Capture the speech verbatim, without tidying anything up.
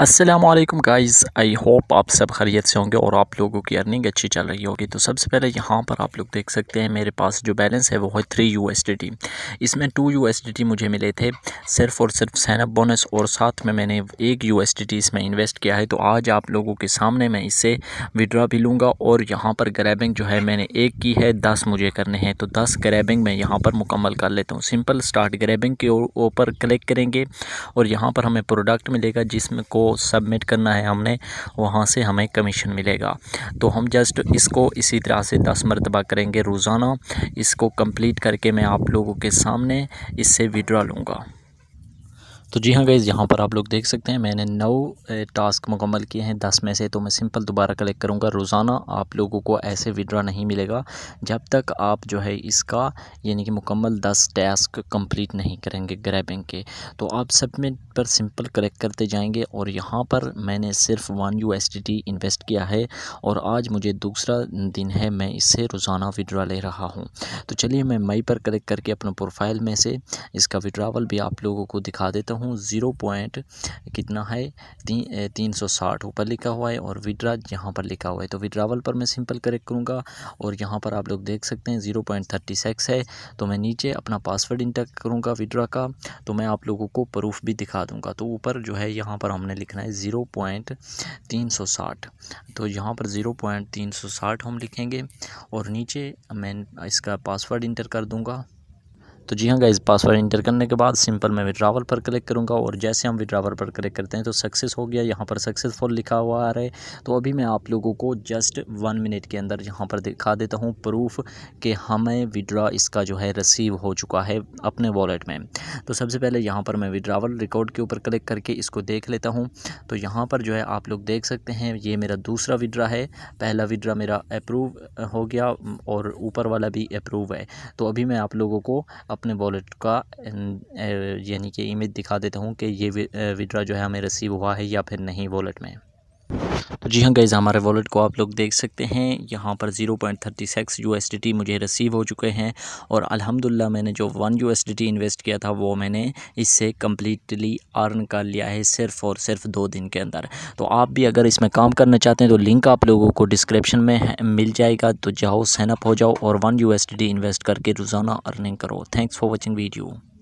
अस्सलामुअलैकुम guys, I hope आप सब खैरियत से होंगे और आप लोगों की अर्निंग अच्छी चल रही होगी। तो सबसे पहले यहाँ पर आप लोग देख सकते हैं मेरे पास जो बैलेंस है वो है three U S D T. इसमें two U S D T मुझे मिले थे सिर्फ और सिर्फ साइनअप बोनस, और साथ में मैंने एक यू एस डी टी इसमें इन्वेस्ट किया है। तो आज आप लोगों के सामने मैं इससे विड्रा भी लूँगा। और यहाँ पर ग्रैबिंग जो है मैंने एक की है, दस मुझे करने हैं, तो दस ग्रैबिंग मैं यहाँ पर मुकम्मल कर लेता हूँ। सिंपल स्टार्ट ग्रैबिंग के ऊपर क्लिक करेंगे और यहाँ पर हमें प्रोडक्ट मिलेगा जिसमें को सबमिट करना है हमने, वहाँ से हमें कमीशन मिलेगा। तो हम जस्ट इसको इसी तरह से दस मरतबा करेंगे रोज़ाना। इसको कंप्लीट करके मैं आप लोगों के सामने इससे विड्रा लूँगा। तो जी हाँ गाइज़, यहाँ पर आप लोग देख सकते हैं मैंने नौ टास्क मुकम्मल किए हैं दस में से। तो मैं सिंपल दोबारा कलेक्ट करूँगा। रोज़ाना आप लोगों को ऐसे विड्रा नहीं मिलेगा जब तक आप जो है इसका यानी कि मुकम्मल दस टास्क कंप्लीट नहीं करेंगे ग्रैबिंग के। तो आप सबमिट पर सिंपल कलेक्ट करते जाएंगे। और यहाँ पर मैंने सिर्फ one U S D T invest किया है और आज मुझे दूसरा दिन है, मैं इससे रोज़ाना विड्रा ले रहा हूँ। तो चलिए मैं मई पर कलेक्ट करके अपने प्रोफाइल में से इसका विड्रावल भी आप लोगों को दिखा देता हूँ। ज़ीरो पॉइंट कितना है ती, तीन सौ साठ ऊपर लिखा हुआ है और विड्रा यहाँ पर लिखा हुआ है। तो विड्रावल पर मैं सिंपल करेक्ट करूँगा और यहाँ पर आप लोग देख सकते हैं ज़ीरो पॉइंट थर्टी सिक्स है। तो मैं नीचे अपना पासवर्ड इंटर करूँगा विड्रा का, तो मैं आप लोगों को प्रूफ भी दिखा दूँगा। तो ऊपर जो है यहाँ पर हमने लिखना है ज़ीरो पॉइंट तीन सौ साठ, तो यहाँ पर ज़ीरो पॉइंट तीन सौ साठ हम लिखेंगे और नीचे मैं इसका पासवर्ड इंटर कर दूँगा। तो जी हाँ गाइज़, पासवर्ड इंटर करने के बाद सिंपल मैं विड्रावल पर क्लिक करूँगा और जैसे हम विड्रावल पर क्लिक करते हैं तो सक्सेस हो गया, यहाँ पर सक्सेसफुल लिखा हुआ आ रहा है। तो अभी मैं आप लोगों को जस्ट वन मिनट के अंदर यहाँ पर दिखा देता हूँ प्रूफ कि हमें विड्रा इसका जो है रिसीव हो चुका है अपने वॉलेट में। तो सबसे पहले यहाँ पर मैं विड्रावल रिकॉर्ड के ऊपर क्लिक करके इसको देख लेता हूँ। तो यहाँ पर जो है आप लोग देख सकते हैं ये मेरा दूसरा विड्रा है। पहला विड्रा मेरा अप्रूव हो गया और ऊपर वाला भी अप्रूव है। तो अभी मैं आप लोगों को अपने वॉलेट का यानी कि इमेज दिखा देता हूँ कि ये विड्रा जो है हमें रिसीव हुआ है या फिर नहीं वॉलेट में। तो जी हाँ गाइज़, हमारे वॉलेट को आप लोग देख सकते हैं यहाँ पर zero point thirty six U S D T मुझे रिसीव हो चुके हैं। और अल्हम्दुलिल्लाह मैंने जो one U S D T invest किया था वो मैंने इससे कम्प्लीटली अर्न कर लिया है सिर्फ़ और सिर्फ दो दिन के अंदर। तो आप भी अगर इसमें काम करना चाहते हैं तो लिंक आप लोगों को डिस्क्रिप्शन में मिल जाएगा। तो जाओ साइनअप हो जाओ और one U S D T invest करके रोज़ाना अर्निंग करो। Thanks for watching video.